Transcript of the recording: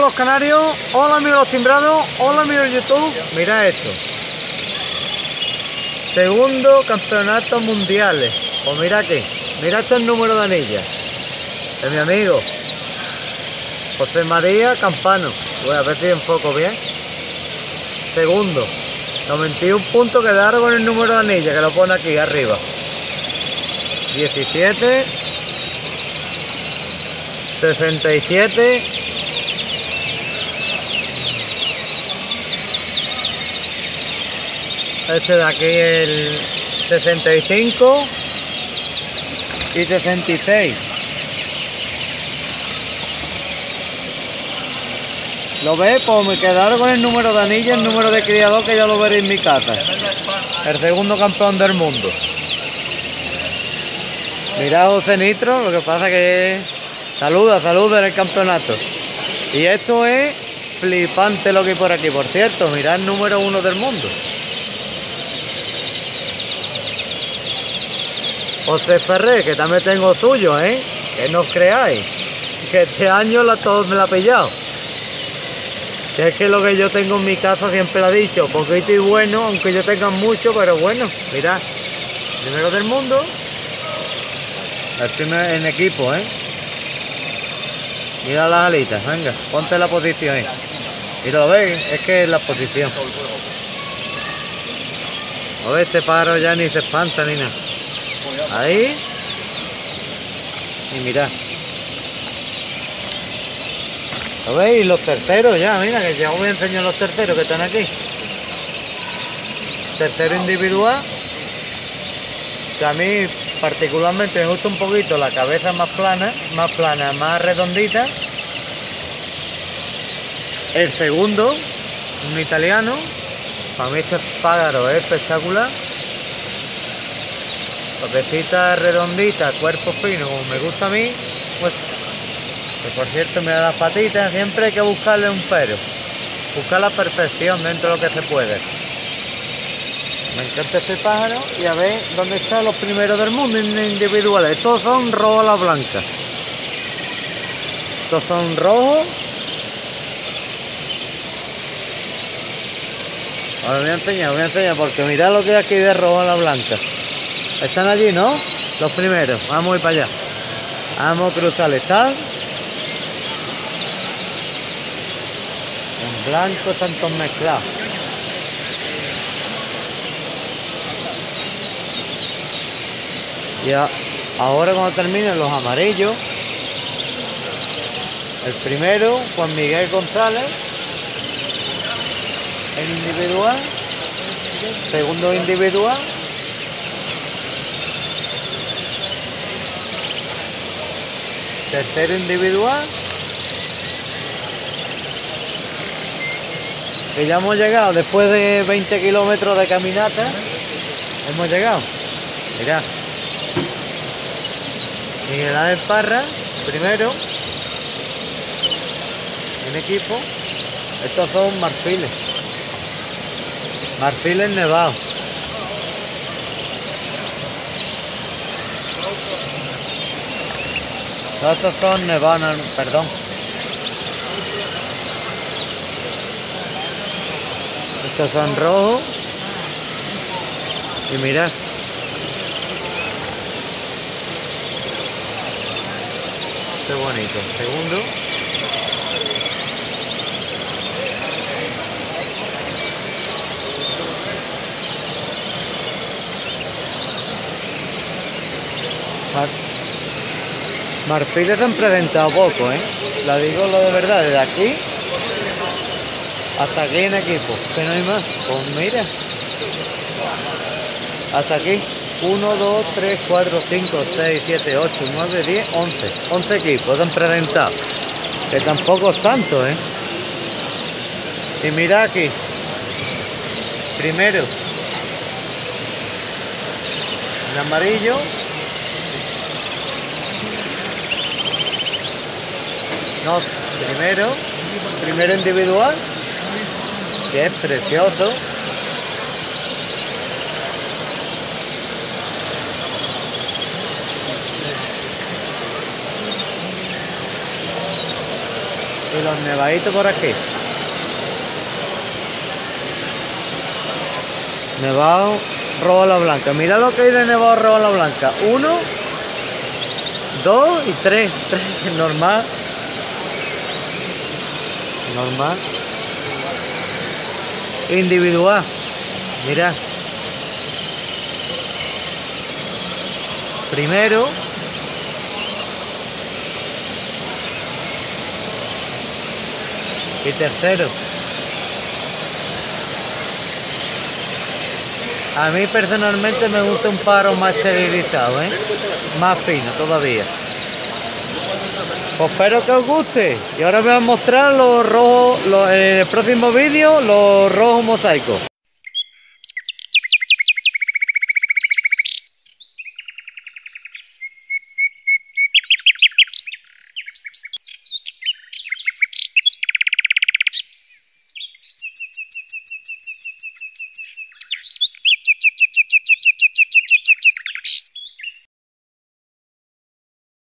amigos los canarios, hola amigos los timbrados, hola amigos YouTube. Mirad esto. Segundo campeonato mundiales. Pues mira aquí, mira estos números de anillas. De mi amigo José María Campano. Voy a ver si enfoco bien. Segundo. 91 puntos quedaron con el número de anillas, que lo pone aquí arriba. 17. 67. 65 y 66. ¿Lo ves? Pues me quedaron con el número de anillas, el número de criador, que ya lo veré en mi casa. El segundo campeón del mundo. Mira José Nitro, lo que pasa que saluda en el campeonato. Y esto es flipante lo que hay por aquí. Por cierto, mirad el número 1 del mundo. José Ferré, que también tengo suyo, ¿eh? Que no os creáis, que este año todos me la ha pillado. Que es que lo que yo tengo en mi casa siempre lo ha dicho, poquito y bueno, aunque yo tenga mucho, pero bueno, mirad. Primero del mundo, el primer en equipo, ¿eh? Mira las alitas, venga, ponte la posición ahí. Y lo ves, es que es la posición. A ver, este pájaro ya ni se espanta ni nada. Ahí. Y mirad. ¿Lo veis? Los terceros ya, mira, que ya os voy a enseñar los terceros que están aquí. Tercero individual. Que a mí particularmente me gusta un poquito la cabeza más plana, más redondita. El segundo, un italiano. Para mí este pájaro es espectacular. Cabecita redondita, cuerpo fino, como me gusta a mí, pues, que por cierto me da las patitas, siempre hay que buscarle un pero, buscar la perfección dentro de lo que se puede. Me encanta este pájaro. Y a ver dónde están los primeros del mundo individuales. Estos son rolas blancas, estos son rojos. Ahora voy a enseñar porque mirad lo que hay aquí de rolas blancas. Están allí, ¿no? Los primeros. Vamos a ir para allá. Vamos a cruzar. Están en blanco, están todos mezclados. Y ahora cuando terminen los amarillos. El primero, Juan Miguel González. El individual. Segundo individual. Tercero individual. Que ya hemos llegado, después de 20 kilómetros de caminata, hemos llegado. Mirad. Miguel Ángel Parra, primero. En equipo. Estos son marfiles. Marfiles nevados. Estos son nevados, perdón. Estos son rojos. Y mirad. Qué bonito. Segundo. Marfiles se han presentado poco, ¿eh? La digo lo de verdad, desde aquí hasta aquí en equipo, que no hay más. Pues mira, hasta aquí, 1, 2, 3, 4, 5, 6, 7, 8, 9, 10, 11. 11 equipos se han presentado, que tampoco es tanto, ¿eh? Y mira aquí, primero, el amarillo. No, primero individual, que es precioso. y los nevaditos por aquí. Nevado Roa Blanca. Mira lo que hay de nevado Roa Blanca. 1, 2 y 3. 3 normal. Normal. Individual. Mira. Primero. Y tercero. A mí personalmente me gusta un paro más esterilizado, ¿eh? Más fino todavía. Pues espero que os guste. Y ahora voy a mostrar los rojos, en el próximo vídeo, los rojos mosaicos.